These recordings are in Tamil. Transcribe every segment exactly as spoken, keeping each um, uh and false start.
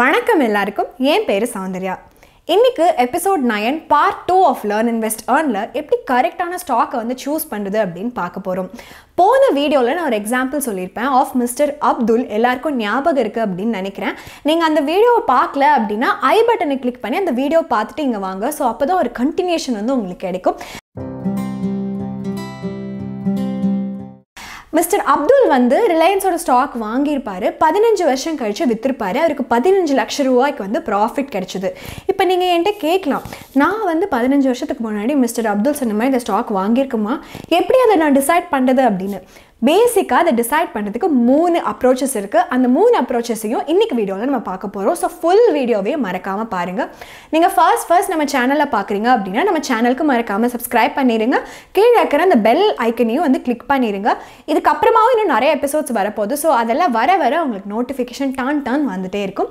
வணக்கம் எல்லாருக்கும், என் பேர் சௌந்தர்யா. இன்னைக்கு episode nine part two of learn invest ஏர்ன்ல எப்படி கரெக்டான ஸ்டாக்கை வந்து சூஸ் பண்ணுறது அப்படின்னு பார்க்க போகிறோம். போன வீடியோவில் நான் ஒரு எக்ஸாம்பிள் சொல்லியிருப்பேன் ஆஃப் மிஸ்டர் அப்துல். எல்லாருக்கும் ஞாபகம் இருக்குது அப்படின்னு நினைக்கிறேன். நீங்கள் அந்த வீடியோவை பார்க்கல அப்படின்னா ஐ பட்டனை கிளிக் பண்ணி அந்த வீடியோ பார்த்துட்டு இங்கே வாங்க. ஸோ அப்போ தான் ஒரு கண்டினியூஷன் வந்து உங்களுக்கு கிடைக்கும். மிஸ்டர் அப்துல் வந்து ரிலையன்ஸோட ஸ்டாக் வாங்கியிருப்பார், பதினஞ்சு வருஷம் கழித்து விற்றுருப்பார். அவருக்கு பதினஞ்சு லட்சம் ரூபாய்க்கு வந்து ப்ராஃபிட் கிடைச்சிது. இப்போ நீங்கள் என்கிட்ட கேட்கலாம், நான் வந்து பதினஞ்சு வருஷத்துக்கு முன்னாடி மிஸ்டர் அப்துல் சொன்ன மாதிரி இந்த ஸ்டாக் வாங்கியிருக்குமா, எப்படி அதை நான் டிசைட் பண்ணுறது அப்படின்னு. பேசிக்காக அதை டிசைட் பண்ணுறதுக்கு மூணு அப்ரோச்சஸ் இருக்குது. அந்த மூணு அப்ரோச்சஸையும் இன்றைக்கி வீடியோவில் நம்ம பார்க்க போகிறோம். ஸோ ஃபுல் வீடியோவே மறக்காமல் பாருங்கள். நீங்கள் ஃபர்ஸ்ட் ஃபர்ஸ்ட் நம்ம சேனலில் பார்க்குறீங்க அப்படின்னா நம்ம சேனலுக்கு மறக்காமல் சப்ஸ்கிரைப் பண்ணிடுங்க. கீழே இருக்கிற அந்த பெல் ஐக்கனையும் வந்து கிளிக் பண்ணிடுங்க. இதுக்கப்புறமாவும் இன்னும் நிறைய எபிசோட்ஸ் வரப்போகுது. ஸோ அதெல்லாம் வர வர உங்களுக்கு நோட்டிஃபிகேஷன் டான் டான் வந்துகிட்டே இருக்கும்.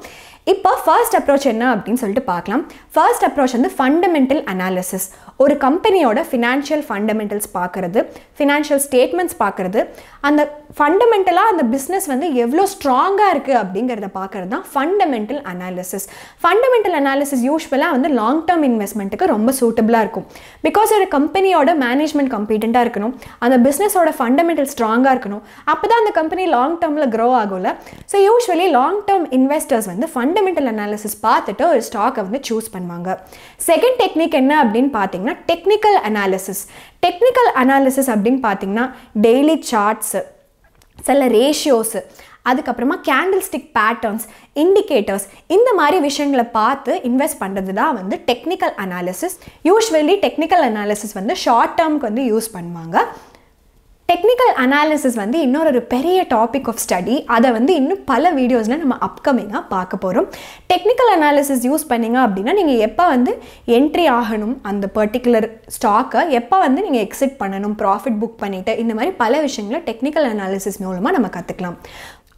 இப்போ ஃபர்ஸ்ட் அப்ரோச் என்ன அப்படின்னு சொல்லிட்டு பார்க்கலாம். ஃபர்ஸ்ட் அப்ரோச் வந்து ஃபண்டமெண்டல் அனாலிசிஸ். ஒரு கம்பெனியோட ஃபினான்ஷியல் ஃபண்டமெண்டல்ஸ் பார்க்குறது, ஃபினான்ஷியல் ஸ்டேட்மெண்ட்ஸ் பார்க்குறது, அந்த ஃபண்டமெண்டலாக அந்த பிஸ்னஸ் வந்து எவ்வளோ ஸ்ட்ராங்காக இருக்குது அப்படிங்கிறத பார்க்குறது தான் ஃபண்டமெண்டல் அனாலிசிஸ். ஃபண்டமெண்டல் அனாலிசிஸ் யூஸ்வலாக வந்து லாங் டேர்ம் இன்வெஸ்ட்மெண்ட்டுக்கு ரொம்ப சூட்டபுளாக இருக்கும். பிகாஸ் ஒரு கம்பெனியோட மேனேஜ்மெண்ட் கம்பீட்டண்ட்டாக இருக்கணும், அந்த பிஸ்னஸோட ஃபண்டமெண்டல் ஸ்ட்ராங்காக இருக்கணும். அப்போ தான் அந்த கம்பெனி லாங் டேர்மில் க்ரோ ஆகும்ல. So usually long term investors வந்து ஃபண்டமெண்டல் அனாலிசிஸ் பார்த்துட்டு ஒரு ஸ்டாக்கை வந்து சூஸ் பண்ணுவாங்க. செகண்ட் டெக்னிக் என்ன அப்படின்னு பார்த்தீங்கன்னா டெக்னிக்கல் அனாலிசிஸ். டெக்னிக்கல் அனாலிசிஸ் அப்படின்னு பார்த்தீங்கன்னா டெய்லி சார்ட்ஸு, சில ரேஷியோஸு, அதுக்கப்புறமா கேண்டில் ஸ்டிக் பேட்டர்ன்ஸ், இண்டிகேட்டர்ஸ், இந்த மாதிரி விஷயங்களை பார்த்து இன்வெஸ்ட் பண்ணுறது தான் வந்து technical analysis. Usually technical analysis வந்து ஷார்ட் டேர்முக்கு வந்து யூஸ் பண்ணுவாங்க. டெக்னிக்கல் அனாலிசிஸ் வந்து இன்னொரு ஒரு பெரிய டாபிக் ஆஃப் ஸ்டடி. அதை வந்து இன்னும் பல வீடியோஸில் நம்ம அப்கமிங்காக பார்க்க போகிறோம். டெக்னிக்கல் அனாலிசிஸ் யூஸ் பண்ணிங்க அப்படின்னா நீங்கள் எப்போ வந்து என்ட்ரி ஆகணும், அந்த பர்டிகுலர் ஸ்டாக்கை எப்போ வந்து நீங்கள் எக்ஸிட் பண்ணணும், ப்ராஃபிட் புக் பண்ணிவிட்டு, இந்த மாதிரி பல விஷயங்களை டெக்னிக்கல் அனாலிசிஸ் மூலமாக நம்ம கற்றுக்கலாம்.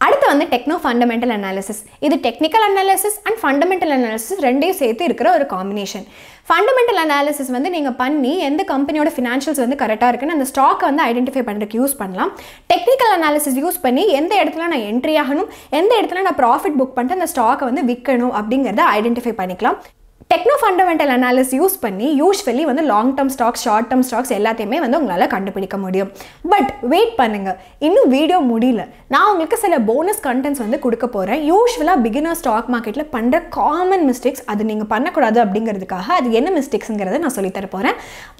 அடுத்து வந்து டெக்னோ ஃபண்டமெண்டல் அனாலிசிஸ். இது technical analysis and fundamental analysis ரெண்டையும் சேர்த்து இருக்கிற ஒரு காம்பினேஷன். ஃபண்டமெண்டல் அனாலிசிஸ் வந்து நீங்கள் பண்ணி எந்த கம்பெனியோட ஃபினான்ஷியல்ஸ் வந்து கரெக்டாக இருக்குன்னு அந்த ஸ்டாக்கை வந்து ஐடென்டிஃபை பண்ணுறதுக்கு யூஸ் பண்ணலாம். டெக்னிக்கல் அனாலிசிஸ் யூஸ் பண்ணி எந்த இடத்துல நான் என்ட்ரி ஆகணும், எந்த இடத்துல நான் ப்ராஃபிட் புக் பண்ணிட்டு அந்த ஸ்டாக்கை வந்து விற்கணும் அப்படிங்கிறத ஐடென்டிஃபை பண்ணிக்கலாம். டெக்னோ ஃபண்டமெண்டல் அனாலிசிஸ் யூஸ் பண்ணி யூஸ்வலி வந்து long term stocks, short term stocks எல்லாத்தையுமே வந்து உங்களால் கண்டுபிடிக்க முடியும். பட் வெயிட் பண்ணுங்கள், இன்னும் வீடியோ முடியல. நான் உங்களுக்கு சில போனஸ் கண்டென்ட்ஸ் வந்து கொடுக்க போகிறேன். யூஸ்வலாக பிகினர் ஸ்டாக் மார்க்கெட்டில் பண்ணுற காமன் மிஸ்டேக்ஸ், அது நீங்கள் பண்ணக்கூடாது அப்படிங்கிறதுக்காக அது என்ன மிஸ்டேக்ஸுங்கிறத நான் சொல்லித்தர போகிறேன்.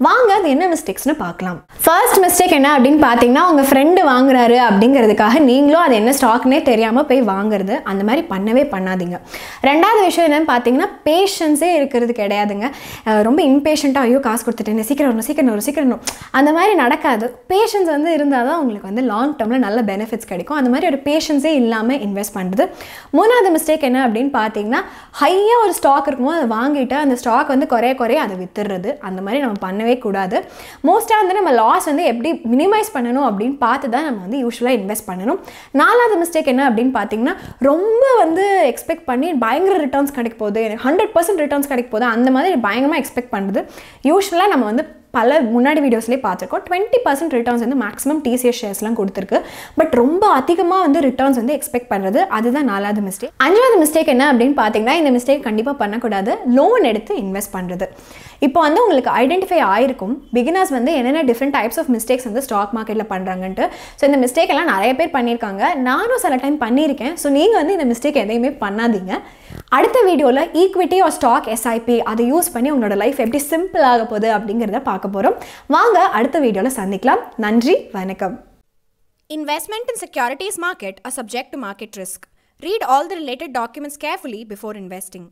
வாங்க, அது என்ன மிஸ்டேக்ஸ்னு பார்க்கலாம். ஃபர்ஸ்ட் மிஸ்டேக் என்ன அப்படின்னு பார்த்தீங்கன்னா உங்கள் ஃப்ரெண்டு வாங்குறாரு அப்படிங்கிறதுக்காக நீங்களும் அது என்ன ஸ்டாக்னே தெரியாமல் போய் வாங்குறது. அந்த மாதிரி பண்ணவே பண்ணாதீங்க. ரெண்டாவது விஷயம் என்னன்னு பார்த்தீங்கன்னா பேஷன்ஸே இருக்கிறது கிடையாதுங்க. ரொம்ப இம்பேஷண்ட்டாக ஐயோ காசு கொடுத்துட்டேன், சீக்கிரம் சீக்கிரம் சீக்கிரம், அந்த மாதிரி நடக்காது. பேஷன்ஸ் வந்து இருந்தால் தான் உங்களுக்கு வந்து லாங் டேர்மில் நல்ல பெனிஃபிட்ஸ் கிடைக்கும். அந்த மாதிரி ஒரு பேஷன்ஸே இல்லாமல் இன்வெஸ்ட் பண்ணுறது. மூணாவது மிஸ்டேக் என்ன அப்படின்னு பார்த்தீங்கன்னா ஹையாக ஒரு ஸ்டாக் இருக்கும்போது அதை வாங்கிட்டு அந்த ஸ்டாக் வந்து குறைய குறைய அதை விற்றுறது. அந்த மாதிரி நம்ம பண்ணவே கூடாது. மோஸ்ட்டாக வந்து நம்ம லாஸ் வந்து எப்படி மினிமைஸ் பண்ணணும் அப்படின்னு பார்த்து தான் நம்ம வந்து யூஸ்வலாக இன்வெஸ்ட் பண்ணணும். நாலாவது மிஸ்டேக் என்ன அப்படின்னு பார்த்தீங்கன்னா ரொம்ப வந்து எக்ஸ்பெக்ட் பண்ணி பயங்கர ரிட்டர்ன்ஸ் கிடைக்க போகுது, எனக்கு ஹண்ட்ரட் பர்சன்ட் ரிட்டர்ன்ஸ் கிடைக்க போது அந்த மாதிரி பயங்கரமாக எக்ஸ்பெக்ட் பண்ணுறது. யூஸ்வலாக நம்ம வந்து பல முன்னாடி வீடியோஸ்லேயே பார்த்துருக்கோம், டுவெண்ட்டி பர்சன்ட் ரிட்டர்ன்ஸ் வந்து மேக்ஸிமம் டிசிஎஸ் ஷேர்ஸ்லாம் கொடுத்துருக்கு. பட் ரொம்ப அதிகமாக வந்து ரிட்டர்ன்ஸ் வந்து எக்ஸ்பெக்ட் பண்ணுறது, அதுதான் நாலாவது மிஸ்டேக். அஞ்சாவது மிஸ்டேக் என்ன அப்படின்னு பார்த்தீங்கன்னா இந்த மிஸ்டேக் கண்டிப்பாக பண்ணக்கூடாது, லோன் எடுத்து இன்வெஸ்ட் பண்ணுறது. இப்போ வந்து உங்களுக்கு ஐடென்டிஃபை ஆயிருக்கும் பிகினர்ஸ் வந்து என்னென்ன டிஃப்ரெண்ட் டைப்ஸ் ஆஃப் மிஸ்டேக்ஸ் வந்து ஸ்டாக் மார்க்கெட்டில் பண்ணுறாங்கன்ட்டு. ஸோ இந்த மிஸ்டேக் எல்லாம் நிறைய பேர் பண்ணியிருக்காங்க, நானும் சில டைம் பண்ணியிருக்கேன். ஸோ நீங்கள் வந்து இந்த மிஸ்டேக் எதையுமே பண்ணாதீங்க. அடுத்த வீடியோவில் ஈக்விட்டி ஆர் ஸ்டாக் எஸ்ஐபி அதை யூஸ் பண்ணி உங்களோட லைஃப் எப்படி சிம்பிள் ஆக போகுது அப்படிங்கிறத பார்க்க போகிறோம். வாங்க, அடுத்த வீடியோவில் சந்திக்கலாம். நன்றி, வணக்கம். Investment in securities market are subject to market risk. Read all the related documents carefully before investing.